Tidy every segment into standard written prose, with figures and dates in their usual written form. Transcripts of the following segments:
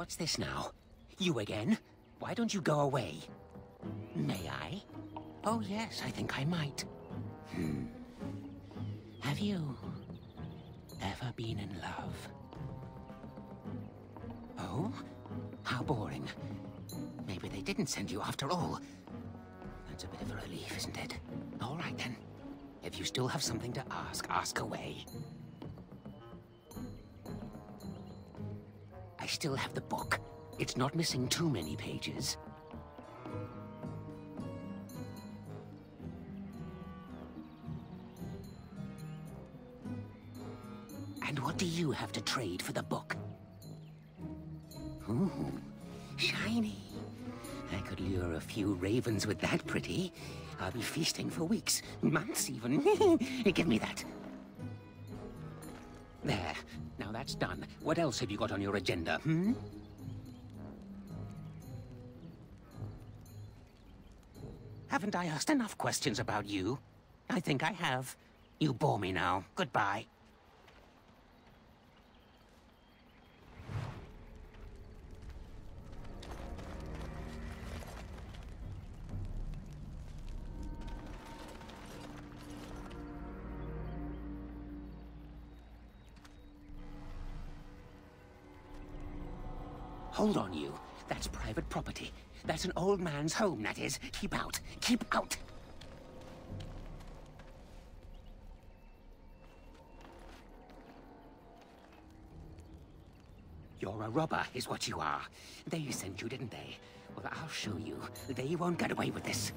What's this now? You again? Why don't you go away? May I? Oh yes, I think I might. Have you ever been in love? Oh? How boring. Maybe they didn't send you after all. That's a bit of a relief, isn't it? All right then. If you still have something to ask, ask away. I still have the book. It's not missing too many pages. And what do you have to trade for the book? Ooh, shiny. I could lure a few ravens with that pretty. I'll be feasting for weeks, months even. Give me that. There. Now that's done. What else have you got on your agenda, Haven't I asked enough questions about you? I think I have. You bore me now. Goodbye. Hold on, you. That's private property. That's an old man's home, that is. Keep out. Keep out! You're a robber, is what you are. They sent you, didn't they? Well, I'll show you. They won't get away with this.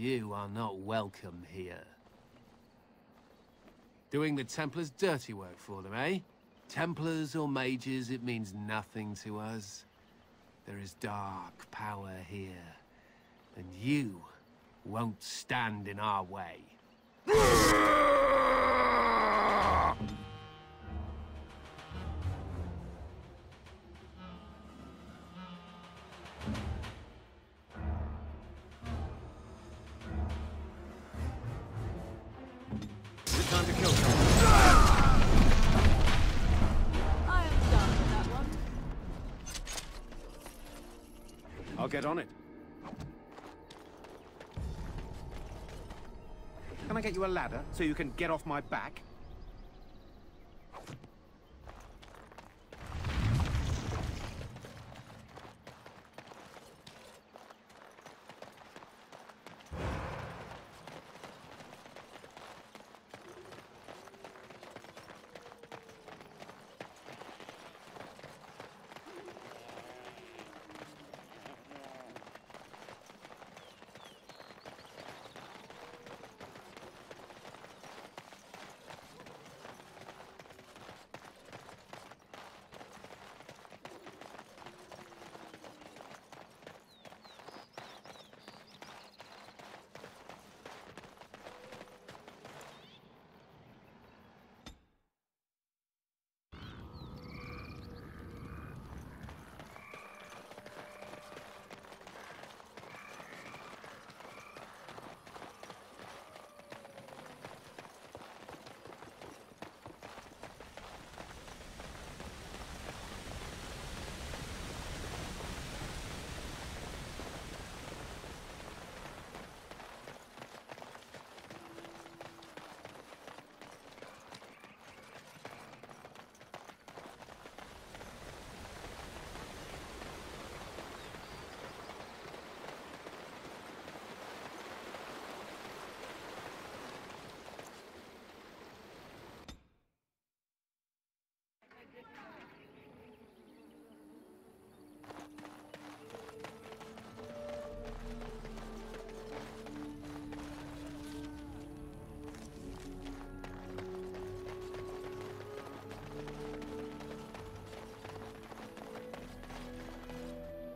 You are not welcome here. Doing the Templars' dirty work for them, eh? Templars or mages, it means nothing to us. There is dark power here, and you won't stand in our way. Get on it. Can I get you a ladder so you can get off my back?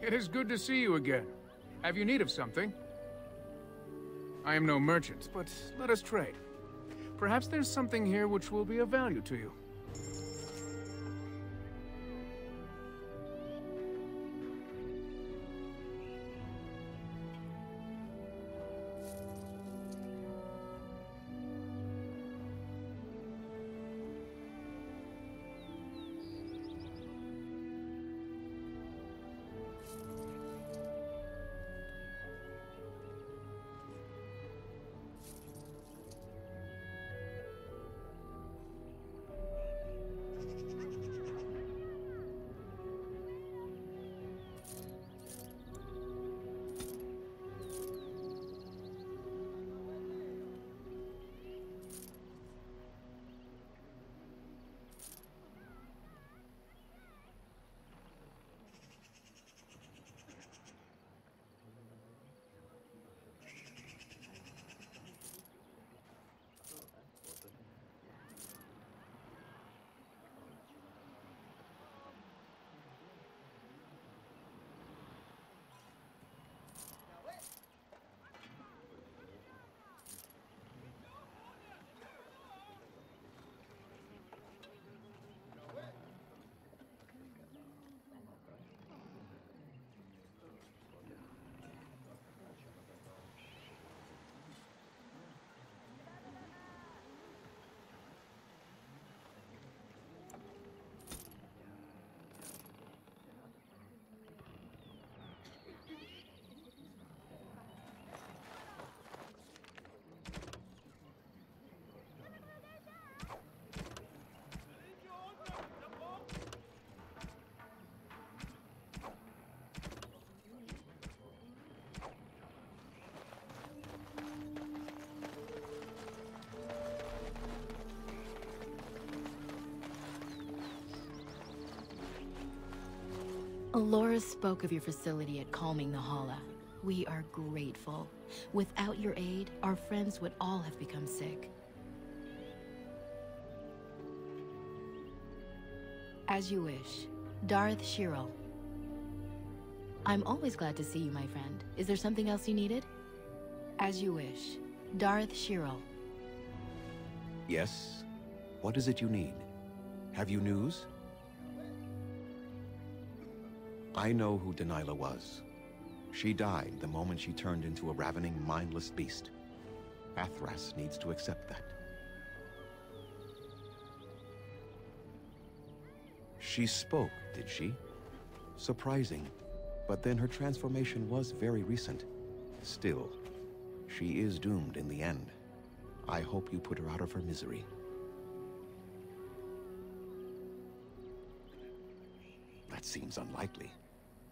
It is good to see you again. Have you need of something? I am no merchant, but let us trade. Perhaps there's something here which will be of value to you. Alora spoke of your facility at Calming the Hala. We are grateful. Without your aid, our friends would all have become sick. As you wish. Darth Shirol. I'm always glad to see you, my friend. Is there something else you needed? As you wish. Darth Shirol. Yes? What is it you need? Have you news? I know who Danyla was. She died the moment she turned into a ravening, mindless beast. Athras needs to accept that. She spoke, did she? Surprising. But then her transformation was very recent. Still, she is doomed in the end. I hope you put her out of her misery. That seems unlikely.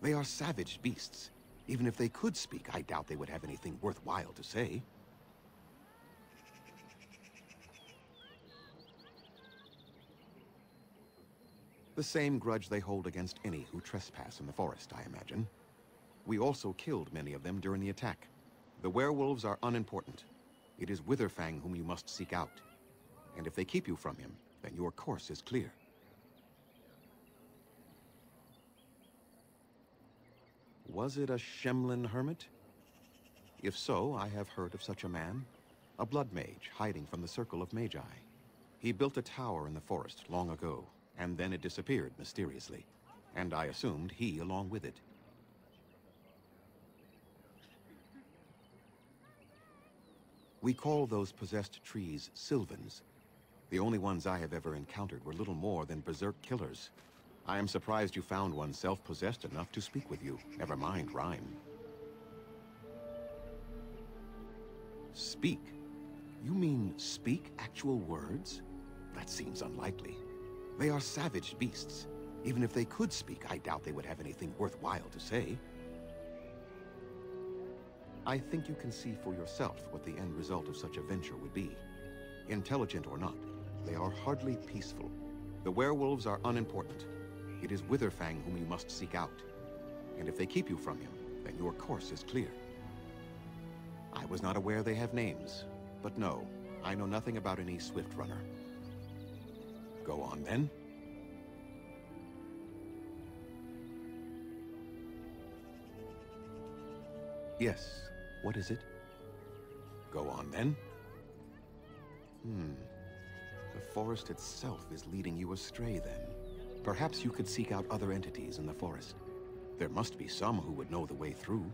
They are savage beasts. Even if they could speak, I doubt they would have anything worthwhile to say. The same grudge they hold against any who trespass in the forest, I imagine. We also killed many of them during the attack. The werewolves are unimportant. It is Witherfang whom you must seek out. And if they keep you from him, then your course is clear. Was it a Shemlin hermit? If so, I have heard of such a man. A blood mage hiding from the circle of magi. He built a tower in the forest long ago, and then it disappeared mysteriously. And I assumed he along with it. We call those possessed trees Sylvans. The only ones I have ever encountered were little more than berserk killers. I am surprised you found one self-possessed enough to speak with you. Never mind rhyme. Speak? You mean speak actual words? That seems unlikely. They are savage beasts. Even if they could speak, I doubt they would have anything worthwhile to say. I think you can see for yourself what the end result of such a venture would be. Intelligent or not, they are hardly peaceful. The werewolves are unimportant. It is Witherfang whom you must seek out. And if they keep you from him, then your course is clear. I was not aware they have names, but no, I know nothing about any Swift Runner. Go on, then. Yes. What is it? Go on, then. The forest itself is leading you astray, then. Perhaps you could seek out other entities in the forest. There must be some who would know the way through.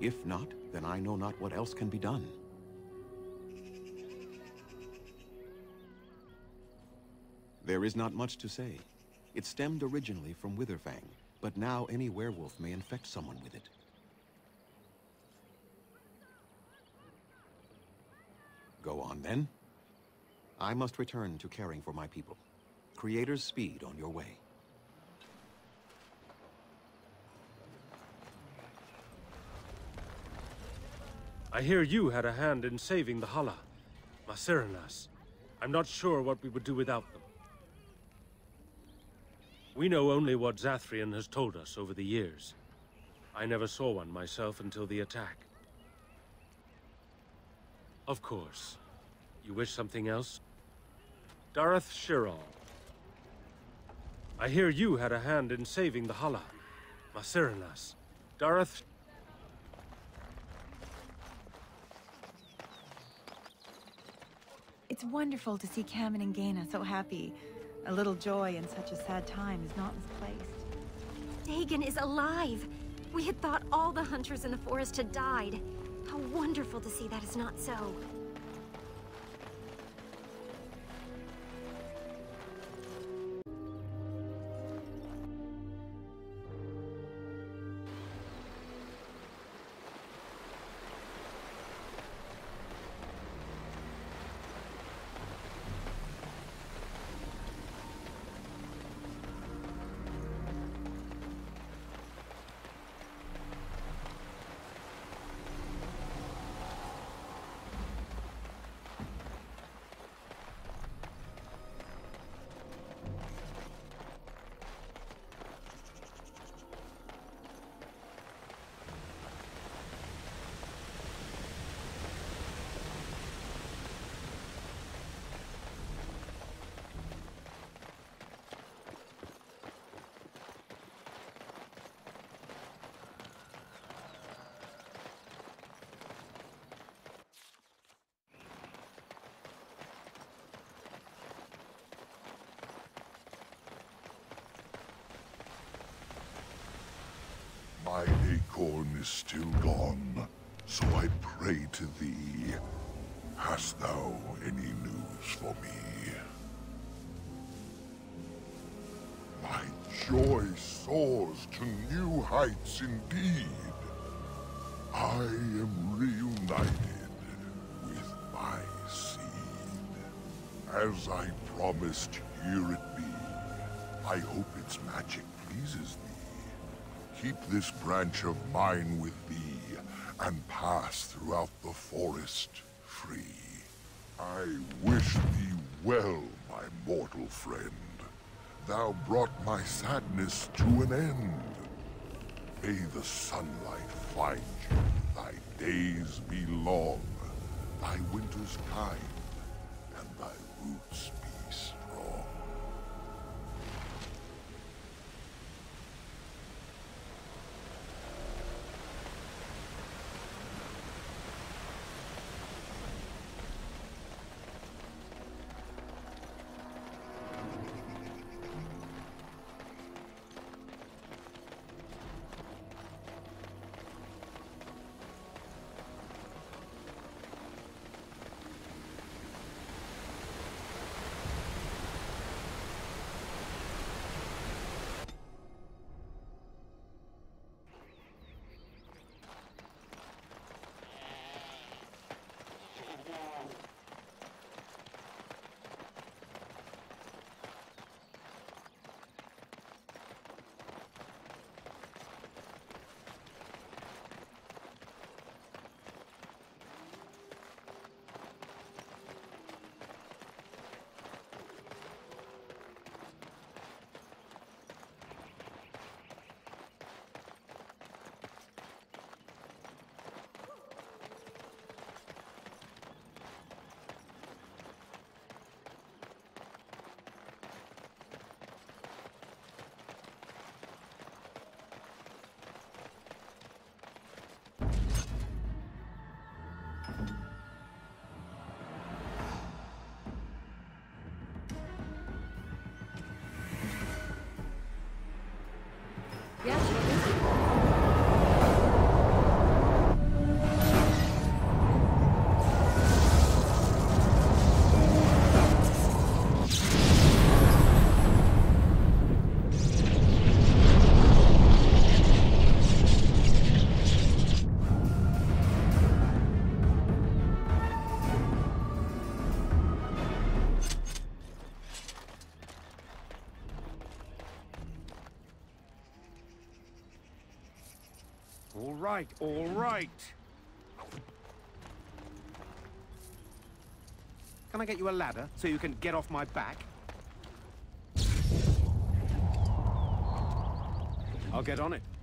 If not, then I know not what else can be done. There is not much to say. It stemmed originally from Witherfang, but now any werewolf may infect someone with it. Go on, then. I must return to caring for my people. Creator's speed on your way. I hear you had a hand in saving the Hala, Maseranas. I'm not sure what we would do without them. We know only what Zathrian has told us over the years. I never saw one myself until the attack. Of course. You wish something else? Darth Shirol. I hear you had a hand in saving the Hala, Maseranas. Darth... It's wonderful to see Cammen and Gheyna so happy. A little joy in such a sad time is not misplaced. Deygan is alive! We had thought all the hunters in the forest had died. How wonderful to see that is not so. My acorn is still gone, so I pray to thee. Hast thou any news for me? My joy soars to new heights indeed. I am reunited with my seed. As I promised here it be, I hope its magic pleases thee. Keep this branch of mine with thee, and pass throughout the forest free. I wish thee well, my mortal friend. Thou brought my sadness to an end. May the sunlight find you, thy days be long, thy winters kind, and thy roots be strong. All right, all right. Can I get you a ladder so you can get off my back? I'll get on it.